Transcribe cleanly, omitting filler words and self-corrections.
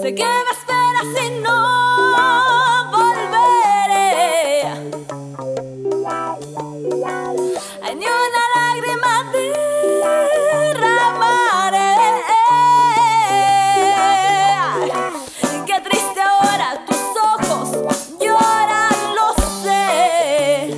Sé que me esperas y no volveré. Ay, ni una lágrima derramaré. Qué triste ahora tus ojos lloran, lo sé.